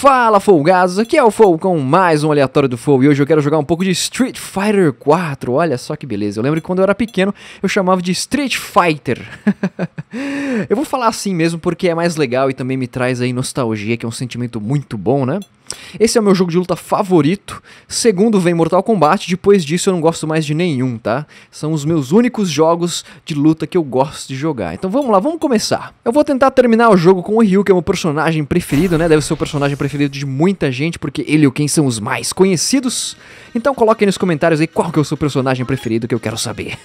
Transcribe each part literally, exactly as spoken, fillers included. Fala, folgados! Aqui é o Foul com mais um aleatório do Foul e hoje eu quero jogar um pouco de Street Fighter quatro. Olha só que beleza, eu lembro que quando eu era pequeno eu chamava de Street Fighter. Eu vou falar assim mesmo porque é mais legal e também me traz aí nostalgia, que é um sentimento muito bom, né? Esse é o meu jogo de luta favorito, segundo vem Mortal Kombat, depois disso eu não gosto mais de nenhum, tá? São os meus únicos jogos de luta que eu gosto de jogar. Então vamos lá, vamos começar. Eu vou tentar terminar o jogo com o Ryu, que é o meu personagem preferido, né? Deve ser o personagem preferido de muita gente, porque ele e o Ken são os mais conhecidos. Então coloque aí nos comentários aí qual que é o seu personagem preferido, que eu quero saber.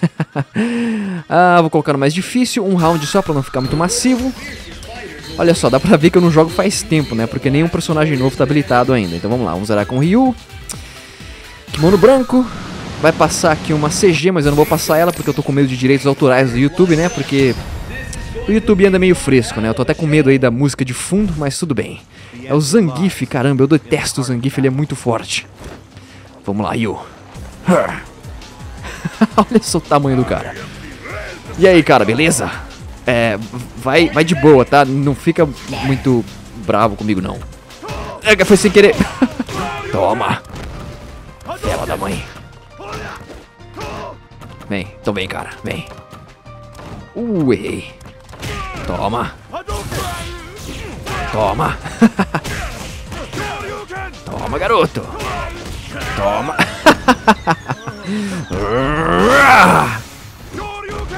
Ah, vou colocar no mais difícil, um round só pra não ficar muito massivo. Olha só, dá pra ver que eu não jogo faz tempo, né? Porque nenhum personagem novo tá habilitado ainda. Então vamos lá, vamos zerar com o Ryu. Kimono branco. Vai passar aqui uma C G, mas eu não vou passar ela porque eu tô com medo de direitos autorais do YouTube, né? Porque o YouTube anda meio fresco, né? Eu tô até com medo aí da música de fundo, mas tudo bem. É o Zangief, caramba, eu detesto o Zangief, ele é muito forte. Vamos lá, Ryu. Olha só o tamanho do cara. E aí, cara, beleza? É, vai, vai de boa, tá? Não fica muito bravo comigo, não. É, foi sem querer. Toma. Fela da mãe. Vem, então vem, cara, vem. Uh, errei. Toma. Toma. Toma, garoto. Toma.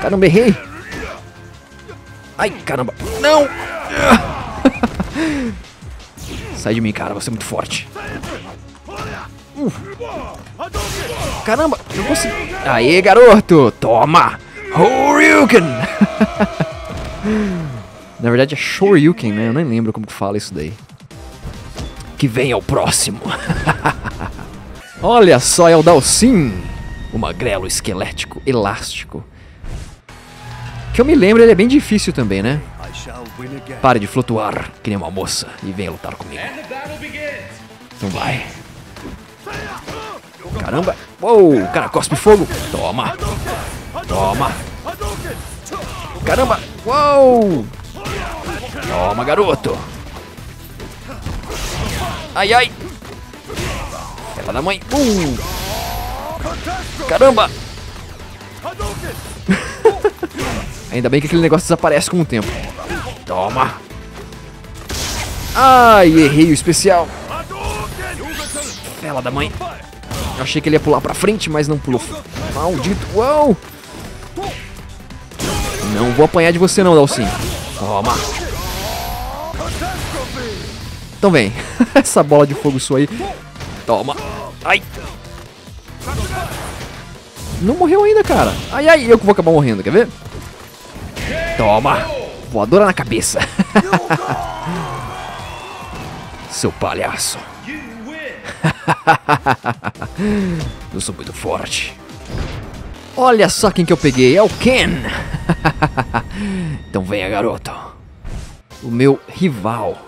Caramba, errei. Ai, caramba. Não! Sai de mim, cara. Você é muito forte. Uh. Caramba, eu consegui. Aê, garoto. Toma. Shoryuken. Na verdade é Shoryuken, né? Eu nem lembro como que fala isso daí. Que vem ao próximo. Olha só, é o Dalsim. O magrelo esquelético, elástico. Que eu me lembro, ele é bem difícil também, né? Pare de flutuar, que nem uma moça, e venha lutar comigo. Então vai. Caramba. Uou, o cara cospe fogo. Toma. Toma. Caramba. Uou. Toma, garoto. Ai, ai. Ela da mãe. Uh. Caramba. Ainda bem que aquele negócio desaparece com o tempo. Toma. Ai, errei o especial. Fela da mãe. Eu achei que ele ia pular pra frente, mas não pulou. Maldito. Uau. Não vou apanhar de você não, Dalsim. Toma. Então vem. Essa bola de fogo sua aí. Toma. Ai. Não morreu ainda, cara. Ai, ai, eu que vou acabar morrendo, quer ver? Toma! Voadora na cabeça! Seu palhaço! Eu sou muito forte! Olha só quem que eu peguei! É o Ken! Então venha, garoto! O meu rival!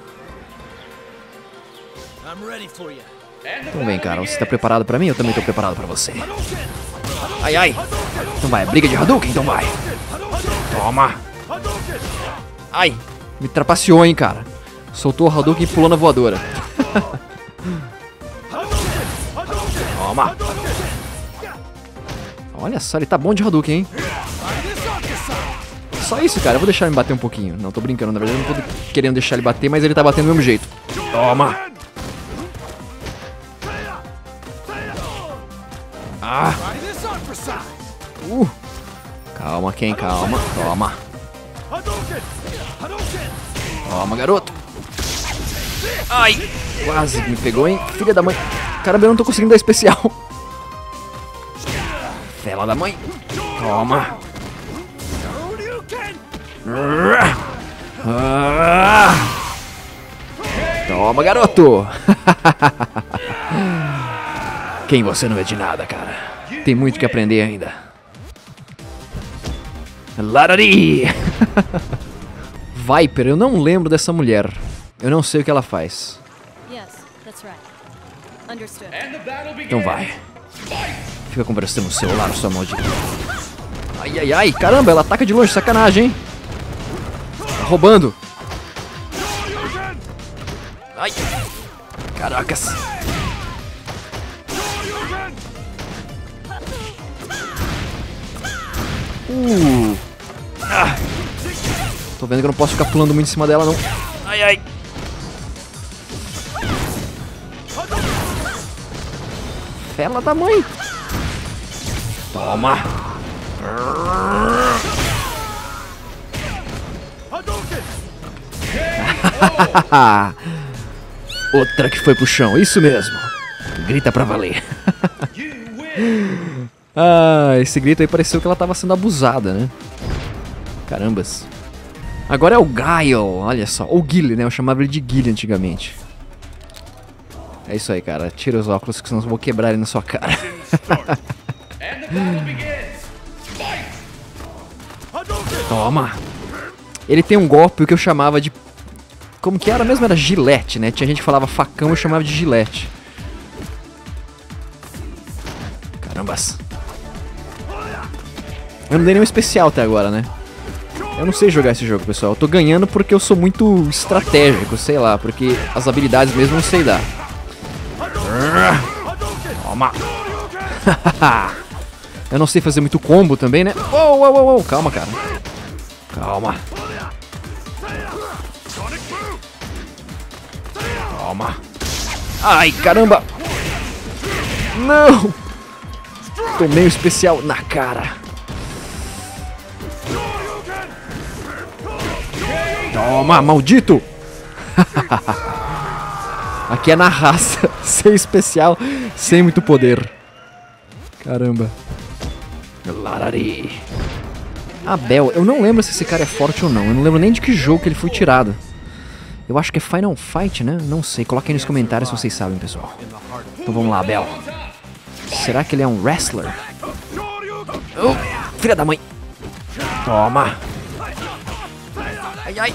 Então vem, cara! Você tá preparado pra mim? Eu também tô preparado pra você! Ai, ai! Então vai! Briga de Hadouken! Então vai! Toma! Ai, me trapaceou, hein, cara. Soltou o Hadouken e pulou na voadora. Toma. Olha só, ele tá bom de Hadouken, hein. Só isso, cara, eu vou deixar ele me bater um pouquinho. Não, tô brincando, na verdade eu não tô querendo deixar ele bater, mas ele tá batendo do mesmo jeito. Toma. Ah. Uh. Calma, Ken, calma. Toma. Toma, garoto. Ai, quase me pegou, hein. Filha da mãe. Caramba, eu não tô conseguindo dar especial. Fela da mãe. Toma. Toma, garoto. Quem você não é de nada, cara. Tem muito que aprender ainda. Larari Viper, eu não lembro dessa mulher. Eu não sei o que ela faz. Então vai. Fica conversando no celular, sua maldita. Ai, ai, ai, caramba, ela ataca de longe, sacanagem, hein. Tá roubando. Ai. Caracas. Uh. Ah. Tô vendo que eu não posso ficar pulando muito em cima dela, não. Ai, ai. Fela da mãe. Toma. Outra que foi pro chão, isso mesmo. Grita pra valer. Ah, esse grito aí pareceu que ela tava sendo abusada, né? Carambas. Agora é o Guile, olha só. Ou Guile, né? Eu chamava ele de Guile antigamente. É isso aí, cara. Tira os óculos que senão eu vou quebrar ele na sua cara. Toma. Ele tem um golpe que eu chamava de... Como que era mesmo? Era gilete, né? Tinha gente que falava facão, eu chamava de gilete. Carambas. Eu não dei nenhum especial até agora, né? Eu não sei jogar esse jogo, pessoal. Eu tô ganhando porque eu sou muito estratégico, sei lá. Porque as habilidades mesmo eu não sei dar. Toma. Eu não sei fazer muito combo também, né? Oh, oh, oh, oh. Calma, cara. Calma. Calma. Ai, caramba. Não. Tomei um especial na cara. Toma, maldito. Aqui é na raça, sem especial, sem muito poder. Caramba. Larari. Abel, eu não lembro se esse cara é forte ou não. Eu não lembro nem de que jogo que ele foi tirado. Eu acho que é Final Fight, né? Não sei, coloquem aí nos comentários se vocês sabem, pessoal. Então vamos lá, Abel. Será que ele é um wrestler? Oh, filha da mãe. Toma. Ai, ai.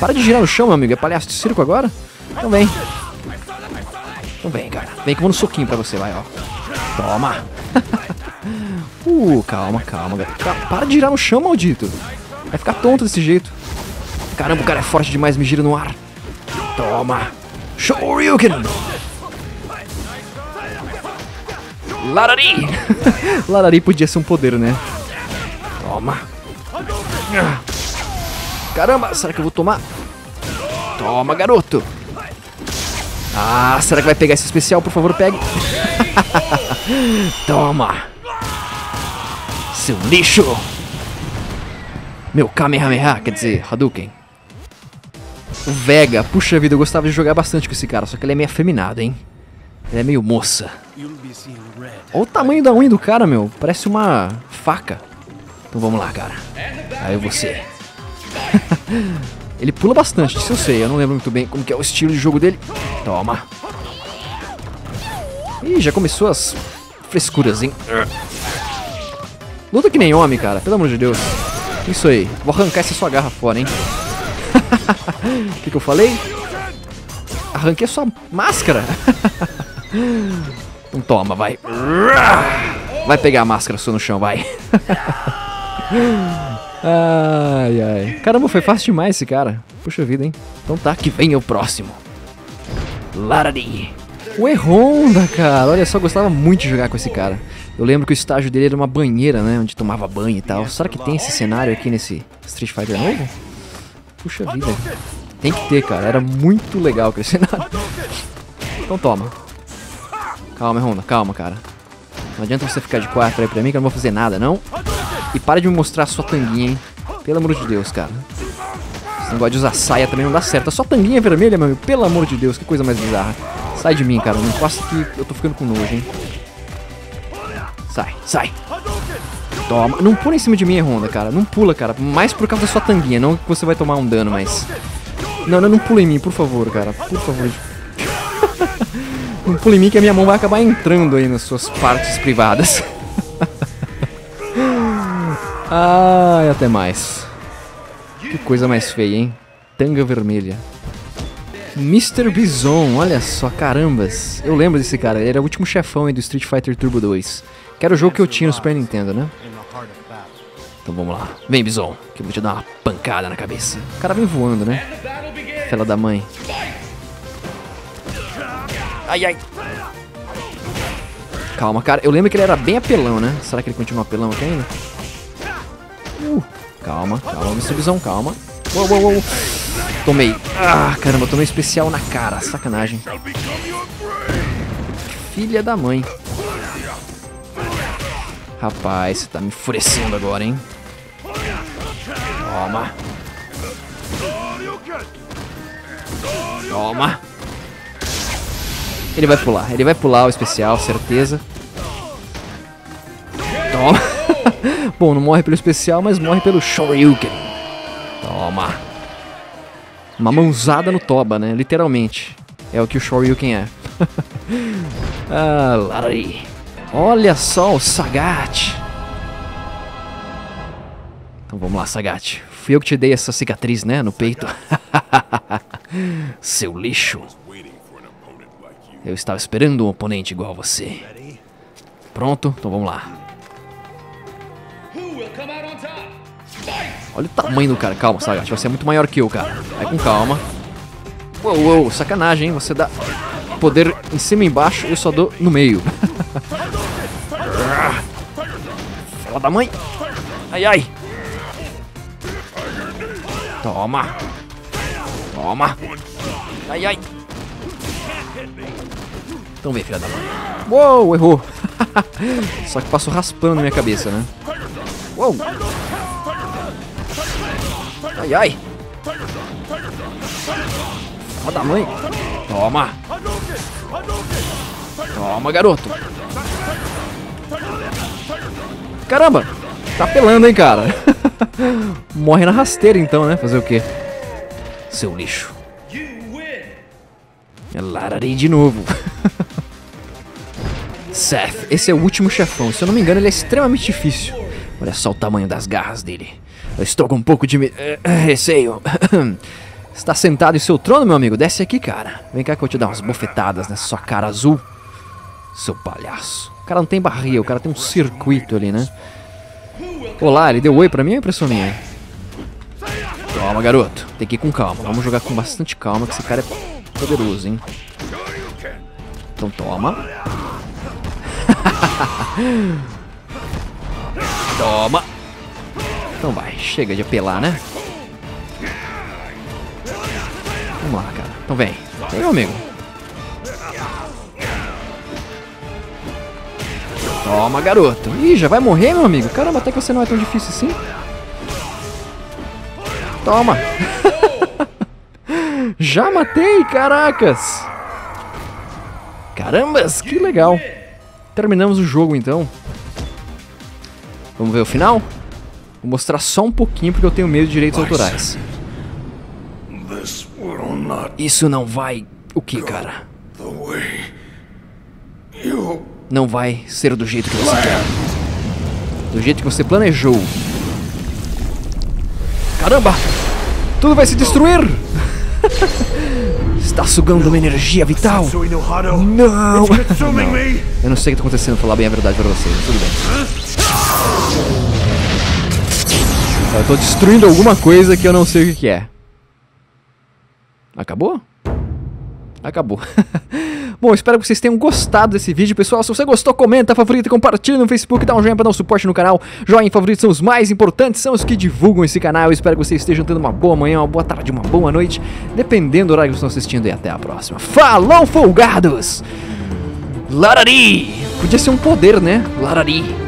Para de girar no chão, meu amigo. É palhaço de circo agora? Então vem. Então vem, cara. Vem que eu vou no soquinho pra você, vai, ó. Toma. uh, calma, calma, velho. Para de girar no chão, maldito. Vai ficar tonto desse jeito. Caramba, o cara é forte demais, me gira no ar. Toma. Shoryuken. Larari. Larari podia ser um poder, né? Toma. Caramba, será que eu vou tomar? Toma, garoto. Ah, será que vai pegar esse especial? Por favor, pegue. Toma. Seu lixo. Meu Kamehameha, quer dizer, Hadouken. O Vega, puxa vida, eu gostava de jogar bastante com esse cara, só que ele é meio afeminado, hein. Ele é meio moça. Olha o tamanho da unha do cara, meu. Parece uma faca. Então vamos lá, cara. Aí você. Ele pula bastante, isso eu sei, eu não lembro muito bem como que é o estilo de jogo dele. Toma. Ih, já começou as frescuras, hein? Luta que nem homem, cara, pelo amor de Deus. Isso aí, vou arrancar essa sua garra fora, hein? O que que eu falei? Arranquei a sua máscara. Então toma, vai. Vai pegar a máscara sua no chão, vai. Ai, ai. Caramba, foi fácil demais esse cara. Puxa vida, hein? Então tá, que vem o próximo. Larari. O E-Honda, cara. Olha só, eu gostava muito de jogar com esse cara. Eu lembro que o estágio dele era uma banheira, né? Onde tomava banho e tal. Será que tem esse cenário aqui nesse Street Fighter novo? Puxa vida. Tem que ter, cara. Era muito legal aquele cenário. Então toma. Calma, E-Honda. Calma, cara. Não adianta você ficar de quatro aí pra mim que eu não vou fazer nada, não. E para de me mostrar a sua tanguinha, hein? Pelo amor de Deus, cara. Esse negócio de usar saia também não dá certo. A sua tanguinha é vermelha, meu amigo. Pelo amor de Deus, que coisa mais bizarra. Sai de mim, cara. Não encosta que eu tô ficando com nojo, hein? Sai, sai. Toma. Não pula em cima de mim, E-Honda, cara. Não pula, cara. Mais por causa da sua tanguinha. Não que você vai tomar um dano, mas... Não, não, não pula em mim, por favor, cara. Por favor. Não pula em mim que a minha mão vai acabar entrando aí nas suas partes privadas. Ah, e até mais. Que coisa mais feia, hein? Tanga vermelha. mister Bison, olha só, carambas. Eu lembro desse cara, ele era o último chefão aí do Street Fighter Turbo dois. Que era o jogo que eu tinha no Super Nintendo, né? Então vamos lá. Vem, Bison, que eu vou te dar uma pancada na cabeça. O cara vem voando, né? Fela da mãe. Ai, ai. Calma, cara. Eu lembro que ele era bem apelão, né? Será que ele continua apelão aqui ainda? Uh, calma, calma, Mitsubizão, calma. Uou, uou, uou. Tomei. Ah, caramba, tomei especial na cara. Sacanagem. Filha da mãe. Rapaz, você tá me enfurecendo agora, hein? Toma. Toma. Ele vai pular. Ele vai pular o especial, certeza. Toma. Bom, não morre pelo especial, mas morre pelo Shoryuken. Toma. Uma mãozada no toba, né? Literalmente. É o que o Shoryuken é. Ah, Larari. Olha só o Sagat. Então vamos lá, Sagat. Fui eu que te dei essa cicatriz, né? No peito. Seu lixo. Eu estava esperando um oponente igual a você. Pronto, então vamos lá. Olha o tamanho do cara. Calma, Sagat. Você é muito maior que eu, cara. Vai com calma. Uou, uou, sacanagem, hein? Você dá poder em cima e embaixo, eu só dou no meio. Fala da mãe. Ai, ai. Toma. Toma. Ai, ai. Então vem, filha da mãe. Uou, errou. Só que passou raspando na minha cabeça, né? Uou. Ai, ai. Fala da mãe. Toma. Toma, garoto. Caramba. Tá pelando, hein, cara. Morre na rasteira, então, né? Fazer o quê? Seu lixo. Larari de novo. Seth, esse é o último chefão. Se eu não me engano, ele é extremamente difícil. Olha só o tamanho das garras dele. Eu estou com um pouco de me... receio. Está sentado em seu trono, meu amigo. Desce aqui, cara. Vem cá que eu te dar umas bofetadas nessa sua cara azul. Seu palhaço. O cara não tem barriga, o cara tem um circuito ali, né? Olá, ele deu oi pra mim ou é impressão minha? Calma, garoto. Tem que ir com calma. Vamos jogar com bastante calma, que esse cara é poderoso, hein? Então toma. Toma. Então vai. Chega de apelar, né? Vamos lá, cara. Então vem. Vem, meu amigo. Toma, garoto. Ih, já vai morrer, meu amigo? Caramba, até que você não é tão difícil assim. Toma. Já matei, caracas. Carambas, que legal. Terminamos o jogo, então. Vamos ver o final? Vou mostrar só um pouquinho, porque eu tenho medo de direitos autorais. Isso não vai... O que, cara? Não vai ser do jeito que você quer. Do jeito que você planejou. Caramba! Tudo vai se destruir! Está sugando minha energia vital! Não! Não! Eu não sei o que está acontecendo, vou falar bem a verdade para vocês. Tudo bem. Eu estou destruindo alguma coisa que eu não sei o que é. Acabou? Acabou. Bom, espero que vocês tenham gostado desse vídeo, pessoal. Se você gostou, comenta, favorita, compartilha no Facebook, dá um joinha pra dar um suporte no canal. Joinha e favoritos são os mais importantes, são os que divulgam esse canal. Eu espero que vocês estejam tendo uma boa manhã, uma boa tarde, uma boa noite, dependendo do horário que vocês estão assistindo. E até a próxima. Falou, folgados! Larari! Podia ser um poder, né? Larari!